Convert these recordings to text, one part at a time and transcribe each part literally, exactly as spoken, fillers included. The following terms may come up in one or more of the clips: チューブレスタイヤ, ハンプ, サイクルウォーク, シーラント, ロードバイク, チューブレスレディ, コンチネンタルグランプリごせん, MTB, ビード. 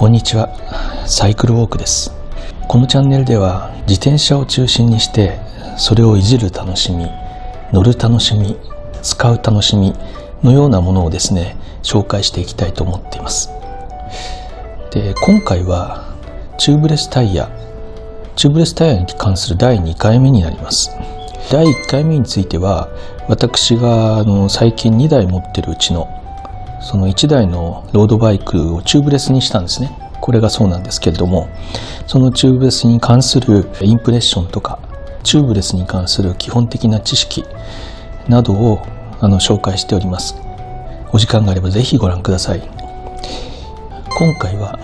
こんにちは、サイクルウォークです。このチャンネルでは自転車を中心にして、それをいじる楽しみ、乗る楽しみ、使う楽しみのようなものをですね、紹介していきたいと思っています。で、今回はチューブレスタイヤチューブレスタイヤに関するだいにかいめになります。だいいっかいめについては、私があの最近にだい持ってるうちのそのいちだいのロードバイクをチューブレスにしたんですね。これがそうなんですけれども、そのチューブレスに関するインプレッションとか、チューブレスに関する基本的な知識などをあの紹介しております。お時間があればぜひご覧ください。今回は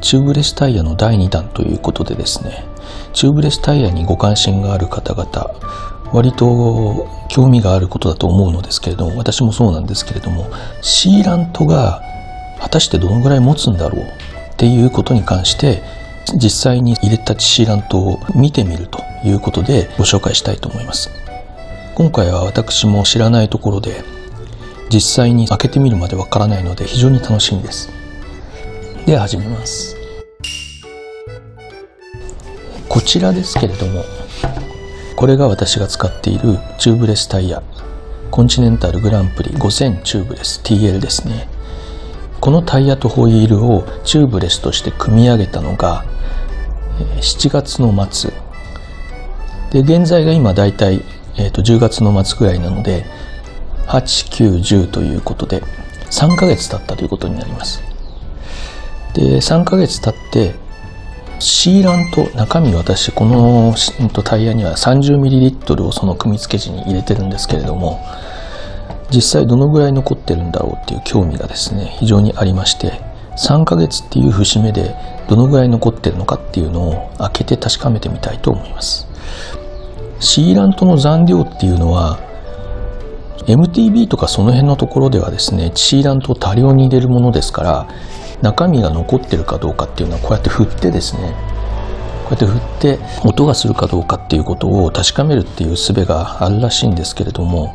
チューブレスタイヤのだいにだんということでですね、チューブレスタイヤにご関心がある方々、割と興味があることだと思うのですけれども、私もそうなんですけれども、シーラントが果たしてどのぐらい持つんだろうっていうことに関して、実際に入れたシーラントを見てみるということでご紹介したいと思います。今回は私も知らないところで、実際に開けてみるまでわからないので非常に楽しみです。では始めます。こちらですけれども、これが私が使っているチューブレスタイヤ、コンチネンタルグランプリごせんチューブレス ティーエル ですね。このタイヤとホイールをチューブレスとして組み上げたのがしちがつの末で、現在が今だいたいじゅうがつの末ぐらいなので、はち、きゅう、じゅうということでさんかげつ経ったということになります。で、さんかげつ経ってシーラント、中身、私このタイヤには さんじゅうミリリットル をその組み付け時に入れてるんですけれども、実際どのぐらい残ってるんだろうっていう興味がですね、非常にありまして、さんかげつっていう節目でどのぐらい残ってるのかっていうのを開けて確かめてみたいと思います。シーラントの残量っていうのは、 エムティービー とかその辺のところではですね、シーラントを多量に入れるものですから、中身が残ってるかどうかっていうのは、こうやって振ってですね、こうやって振って音がするかどうかっていうことを確かめるっていう術があるらしいんですけれども、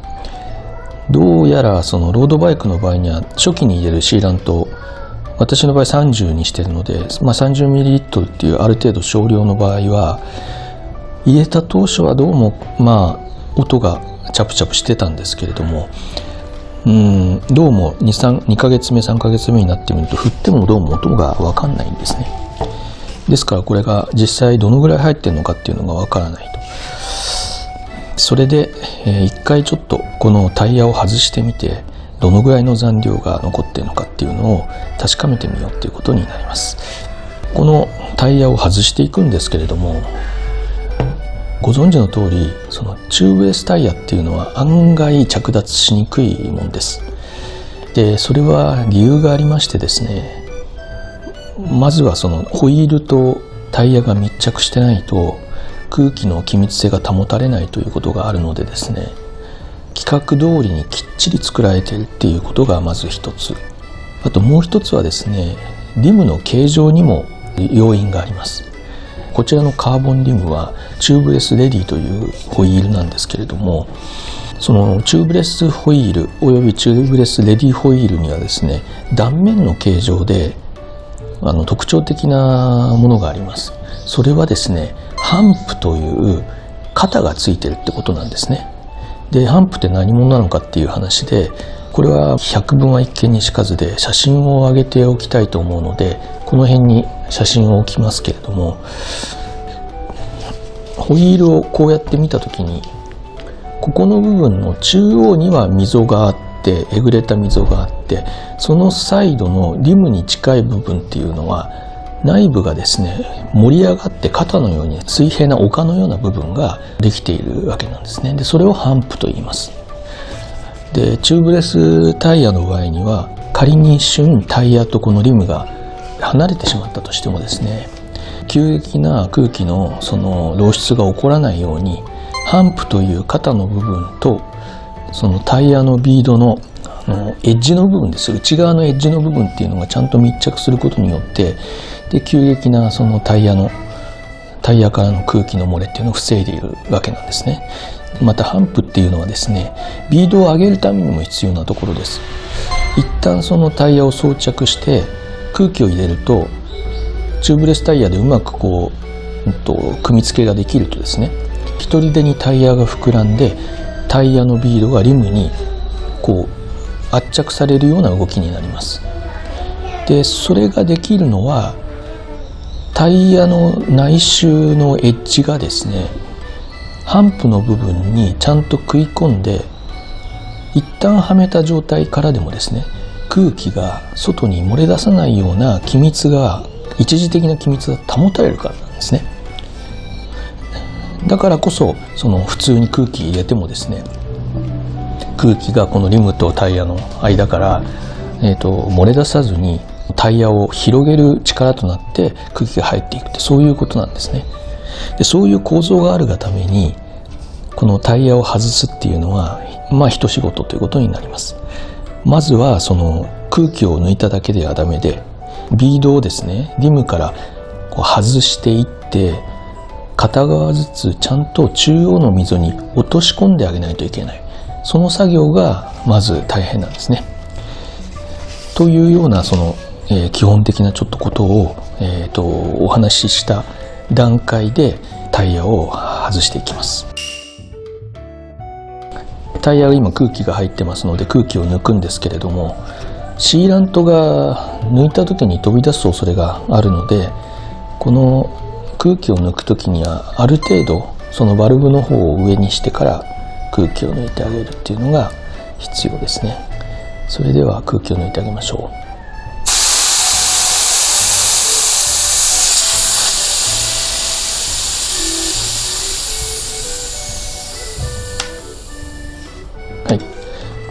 どうやらそのロードバイクの場合には、初期に入れるシーラント、私の場合さんじゅうにしてるので、まあ、さんじゅうミリリットル っていうある程度少量の場合は、入れた当初はどうもまあ音がチャプチャプしてたんですけれども、うん、どうも にかげつめさんかげつめになってみると、振ってもどうも音が分かんないんですね。ですから、これが実際どのぐらい入ってるのかっていうのが分からないと。それで、えー、いっかいちょっとこのタイヤを外してみて、どのぐらいの残量が残ってるのかっていうのを確かめてみようっていうことになります。このタイヤを外していくんですけれども、ご存知の通り、そのチューブレスタイヤっていうのは案外着脱しにくいもんです。で、それは理由がありましてですね、まずはそのホイールとタイヤが密着してないと空気の気密性が保たれないということがあるのでですね、規格通りにきっちり作られているっていうことがまず一つ。あともう一つはですね、リムの形状にも要因があります。こちらのカーボンリムはチューブレスレディというホイールなんですけれども、そのチューブレスホイールおよびチューブレスレディホイールにはですね、断面の形状であの特徴的なものがあります。それはですね、ハンプという肩がついてるってことなんですね。で、ハンプって何者なのかっていう話で、これはひゃくぶんは一見にしかずで、写真を上げておきたいと思うので、この辺に写真を置きますけれども、ホイールをこうやって見た時に、ここの部分の中央には溝があって、えぐれた溝があって、そのサイドのリムに近い部分っていうのは、内部がですね、盛り上がって肩のように水平な丘のような部分ができているわけなんですね。で、それをハンプと言います。で、チューブレスタイヤの場合には、仮に一瞬タイヤとこのリムが離れてしまったとしてもですね、急激な空気のその漏出が起こらないように、ハンプという肩の部分とそのタイヤのビードのあのエッジの部分です、内側のエッジの部分っていうのがちゃんと密着することによって、で、急激なそのタイヤのタイヤからの空気の漏れっていうのを防いでいるわけなんですね。またハンプっていうのはですね、ビードを上げるためにも必要なところです。一旦そのタイヤを装着して空気を入れると、チューブレスタイヤでうまくこう、うん、と組み付けができるとですね、一人でにタイヤが膨らんでタイヤのビードがリムにこう圧着されるような動きになります。でそれができるのはタイヤの内周のエッジがですね、ハンプの部分にちゃんと食い込んで一旦はめた状態からでもですね、空気が外に漏れ出さないような気密が一時的な気密が保たれるからなんですね。だからこそその普通に空気入れてもですね、空気がこのリムとタイヤの間から、えーと、漏れ出さずにタイヤを広げる力となって空気が入っていくって、そういうことなんですね。でそういう構造があるがためにこのタイヤを外すっていうのはまあ一仕事ということになります。まずはその空気を抜いただけではダメで、ビードをですねリムからこう外していって片側ずつちゃんと中央の溝に落とし込んであげないといけない、その作業がまず大変なんですね。というようなその、えー、基本的なちょっとことを、えー、とお話しした段階でタイヤを外していきます。タイヤが今空気が入ってますので空気を抜くんですけれども、シーラントが抜いた時に飛び出す恐れがあるので、この空気を抜く時にはある程度そのバルブの方を上にしてから空気を抜いてあげるっていうのが必要ですね。それでは空気を抜いてあげましょう。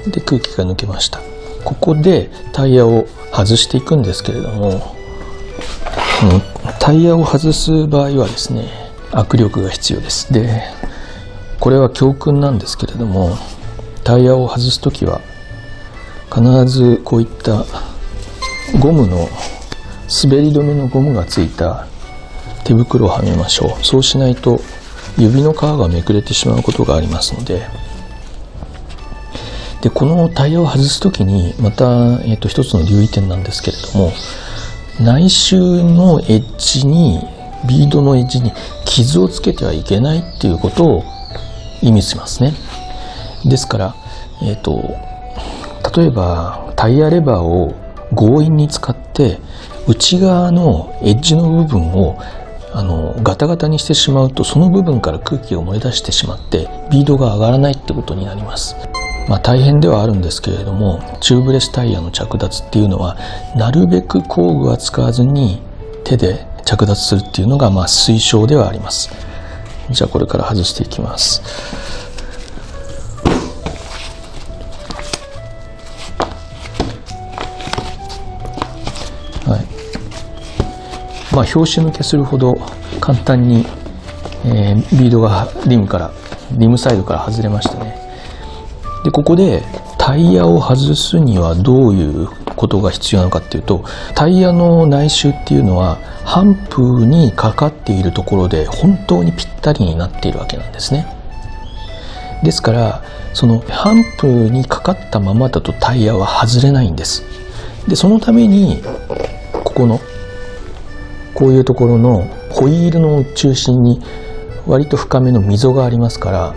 で空気が抜けました。ここでタイヤを外していくんですけれども、タイヤを外す場合はですね握力が必要です。でこれは教訓なんですけれども、タイヤを外す時は必ずこういったゴムの滑り止めのゴムがついた手袋をはめましょう。そうしないと指の皮がめくれてしまうことがありますので。でこのタイヤを外す時にまた、えー、と一つの留意点なんですけれども、内周のエッジにビードのエッジに傷をつけてはいけないっていうことを意味しますね。ですから、えー、と例えばタイヤレバーを強引に使って内側のエッジの部分をあのガタガタにしてしまうと、その部分から空気を漏れ出してしまってビードが上がらないってことになります。まあ大変ではあるんですけれども、チューブレスタイヤの着脱っていうのはなるべく工具は使わずに手で着脱するっていうのがまあ推奨ではあります。じゃあこれから外していきます。はい、まあ拍子抜けするほど簡単に、えー、ビードがリムからリムサイドから外れましたね。でここでタイヤを外すにはどういうことが必要なのかっていうと、タイヤの内周っていうのはハンプにかかっているところで本当にぴったりになっているわけなんですね。ですからそのハンプにかかったままだとタイヤは外れないんです。でそのためにここのこういうところのホイールの中心に割と深めの溝がありますから、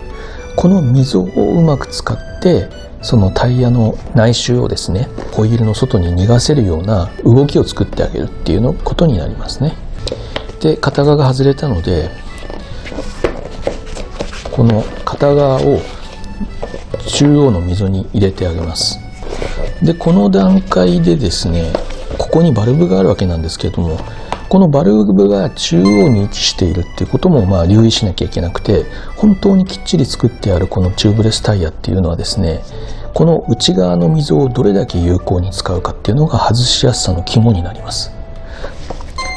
この溝をうまく使ってそのタイヤの内周をですねホイールの外に逃がせるような動きを作ってあげるっていうのことになりますね。で片側が外れたのでこの片側を中央の溝に入れてあげます。でこの段階でですね、ここにバルブがあるわけなんですけれども、このバルブが中央に位置しているっていうこともまあ留意しなきゃいけなくて、本当にきっちり作ってあるこのチューブレスタイヤっていうのはですね、この内側の溝をどれだけ有効に使うかっていうのが外しやすさの肝になります。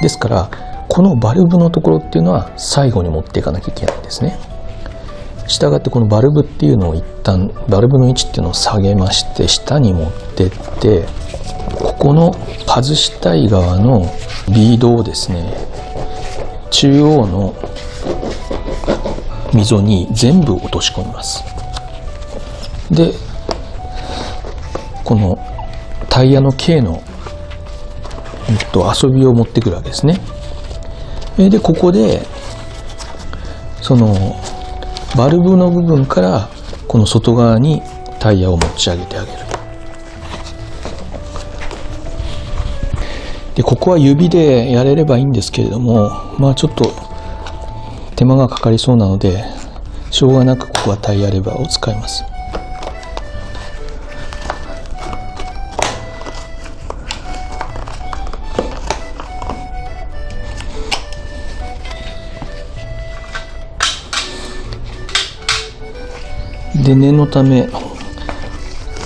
ですからこのバルブのところっていうのは最後に持っていかなきゃいけないんですね。したがってこのバルブっていうのを一旦バルブの位置っていうのを下げまして下に持ってって、ここの外したい側のビードをですね中央の溝に全部落とし込みます。でこのタイヤの径の、えっと、遊びを持ってくるわけですね。でここでそのバルブの部分からこの外側にタイヤを持ち上げてあげる。でここは指でやれればいいんですけれども、まあちょっと手間がかかりそうなのでしょうがなくここはタイヤレバーを使います。で念のため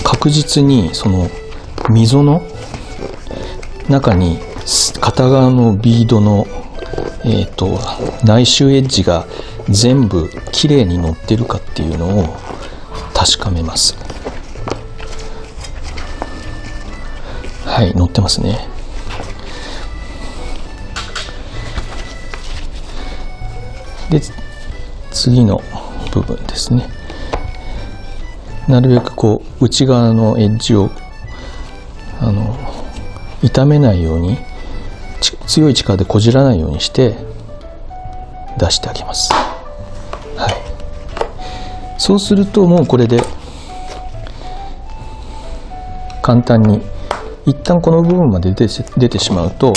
確実にその溝の中に片側のビードの、えー、と内周エッジが全部きれいに乗ってるかっていうのを確かめます。はい、乗ってますね。で次の部分ですね、なるべくこう内側のエッジをあの傷めないように強い力でこじらないようにして出してあげます。はい、そうするともうこれで簡単に一旦この部分まで出て、出てしまうと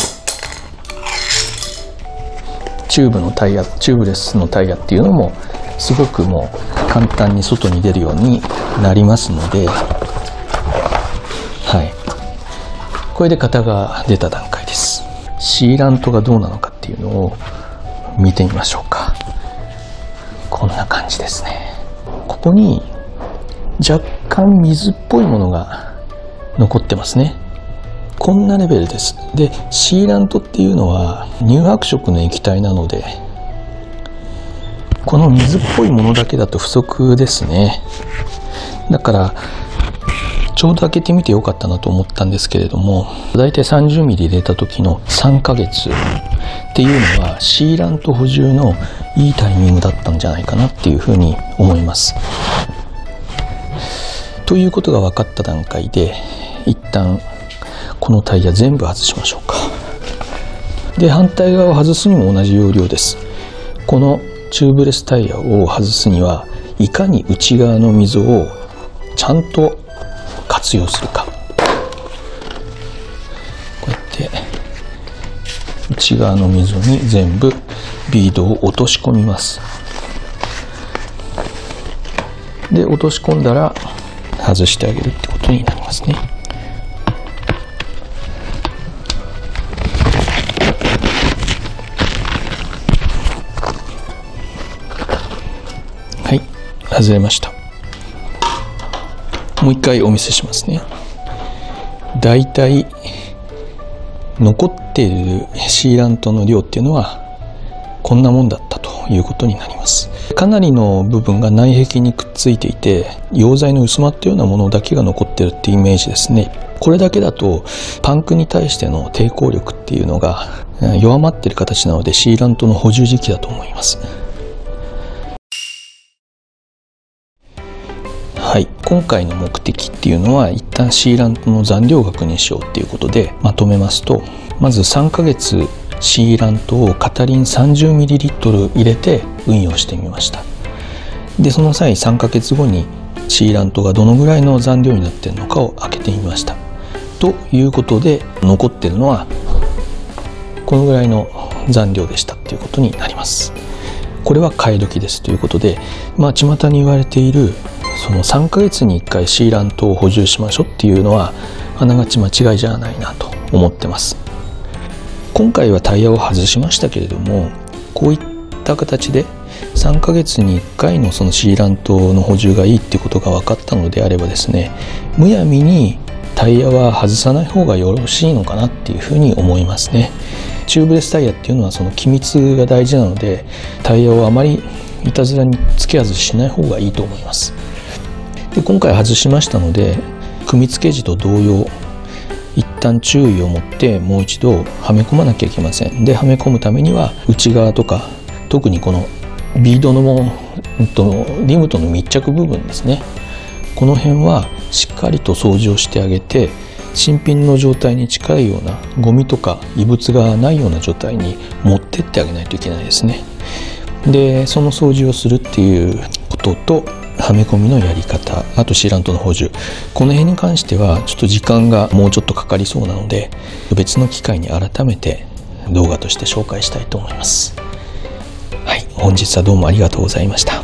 チューブのタイヤチューブレスのタイヤっていうのもすごくもう簡単に外に出るようになりますので、はい、これで型が出た段階です。シーラントがどうなのかっていうのを見てみましょうか。こんな感じですね。ここに若干水っぽいものが残ってますね。こんなレベルです。でシーラントっていうのは乳白色の液体なのでこの水っぽいものだけだと不足ですね。だからちょうど開けてみてよかったなと思ったんですけれども、だいたい さんじゅうミリ 入れた時のさんかげつっていうのはシーラント補充のいいタイミングだったんじゃないかなっていうふうに思います。ということが分かった段階で一旦このタイヤ全部外しましょうか。で反対側を外すにも同じ要領です。このチューブレスタイヤを外すにはいかに内側の溝をちゃんと活用するか、こうやって内側の溝に全部ビードを落とし込みます。で落とし込んだら外してあげるってことになりますね。はい、外れました。もう一回お見せしますね。だいたい残っているシーラントの量っていうのはこんなもんだったということになります。かなりの部分が内壁にくっついていて溶剤の薄まったようなものだけが残ってるっていうイメージですね。これだけだとパンクに対しての抵抗力っていうのが弱まってる形なのでシーラントの補充時期だと思います。はい、今回の目的っていうのは一旦シーラントの残量額にしようっていうことでまとめますと、まずさんかげつシーラントを片輪 さんじゅうミリリットル 入れて運用してみました。でその際さんかげつごにシーラントがどのぐらいの残量になってるのかを開けてみました。ということで残ってるのはこのぐらいの残量でしたっていうことになります。これは買い時ですということで、まあ巷に言われているそのさんかげつにいっかいシーラントを補充しましょうっていうのはあながち間違いじゃないなと思ってます。今回はタイヤを外しましたけれども、こういった形でさんかげつにいっかいのそのシーラントの補充がいいってことが分かったのであればですね、むやみにタイヤは外さない方がよろしいのかなっていうふうに思いますね。チューブレスタイヤっていうのはその機密が大事なのでタイヤをあまりいたずらに付け外ししない方がいいと思います。で今回外しましたので組み付け時と同様一旦注意を持ってもう一度はめ込まなきゃいけません。ではめ込むためには内側とか特にこのビードのもリムとの密着部分ですね、この辺はしっかりと掃除をしてあげて新品の状態に近いようなゴミとか異物がないような状態に持ってってあげないといけないですね。でその掃除をするっていうこととはめ込みのやり方、あとシーラントの補充、この辺に関してはちょっと時間がもうちょっとかかりそうなので別の機会に改めて動画として紹介したいと思います。はい、本日はどうもありがとうございました。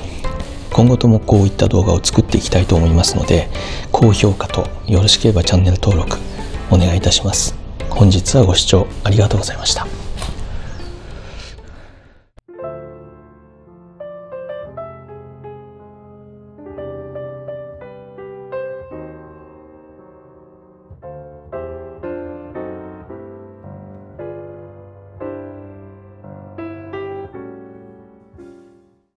今後ともこういった動画を作っていきたいと思いますので、高評価とよろしければチャンネル登録お願いいたします。本日はご視聴ありがとうございました。